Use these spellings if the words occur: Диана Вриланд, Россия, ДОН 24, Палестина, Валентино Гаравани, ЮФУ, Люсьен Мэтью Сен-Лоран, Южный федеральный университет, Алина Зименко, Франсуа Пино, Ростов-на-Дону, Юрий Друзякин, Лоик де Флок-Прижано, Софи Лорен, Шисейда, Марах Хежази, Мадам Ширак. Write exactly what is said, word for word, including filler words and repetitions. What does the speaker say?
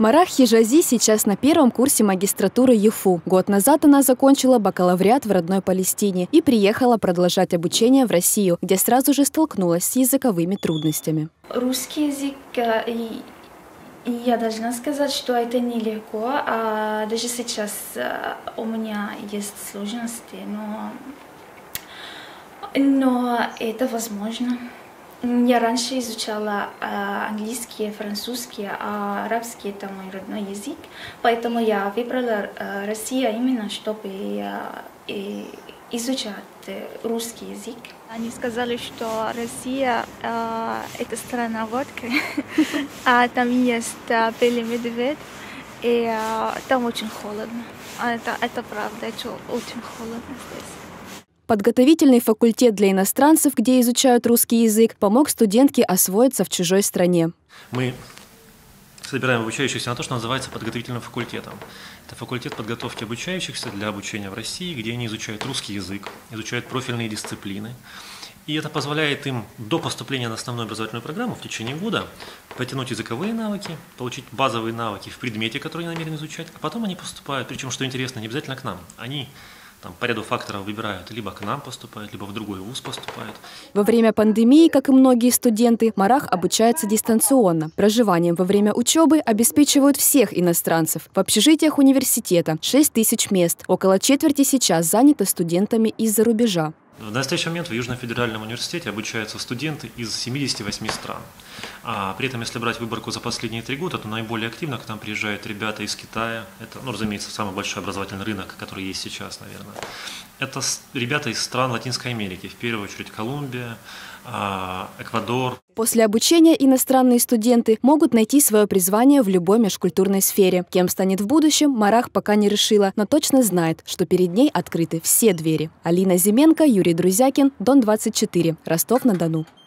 Марах Хежази сейчас на первом курсе магистратуры ЮФУ. Год назад она закончила бакалавриат в родной Палестине и приехала продолжать обучение в Россию, где сразу же столкнулась с языковыми трудностями. Русский язык, я должна сказать, что это нелегко. Даже сейчас у меня есть сложности, но, но это возможно. Я раньше изучала э, английский, французский, а арабский – это мой родной язык, поэтому я выбрала э, Россию именно, чтобы э, э, изучать э, русский язык. Они сказали, что Россия э, – это страна водки, а там есть белый медведь, и там очень холодно. Это правда, очень холодно здесь. Подготовительный факультет для иностранцев, где изучают русский язык, помог студентке освоиться в чужой стране. Мы собираем обучающихся на то, что называется подготовительным факультетом. Это факультет подготовки обучающихся для обучения в России, где они изучают русский язык, изучают профильные дисциплины. И это позволяет им до поступления на основную образовательную программу в течение года потянуть языковые навыки, получить базовые навыки в предмете, который они намерены изучать, а потом они поступают, причем, что интересно, не обязательно к нам. Они Там, по ряду факторов выбирают, либо к нам поступают, либо в другой вуз поступают. Во время пандемии, как и многие студенты, Марах обучается дистанционно. Проживанием во время учебы обеспечивают всех иностранцев. В общежитиях университета шесть тысяч мест. Около четверти сейчас заняты студентами из-за рубежа. В настоящий момент в Южном федеральном университете обучаются студенты из семидесяти восьми стран. А при этом, если брать выборку за последние три года, то наиболее активно к нам приезжают ребята из Китая. Это, ну, разумеется, самый большой образовательный рынок, который есть сейчас, наверное. Это ребята из стран Латинской Америки, в первую очередь Колумбия, Эквадор. После обучения иностранные студенты могут найти свое призвание в любой межкультурной сфере. Кем станет в будущем, Марах пока не решила, но точно знает, что перед ней открыты все двери. Алина Зименко, Юрий Друзякин, Дон двадцать четыре, Ростов-на-Дону.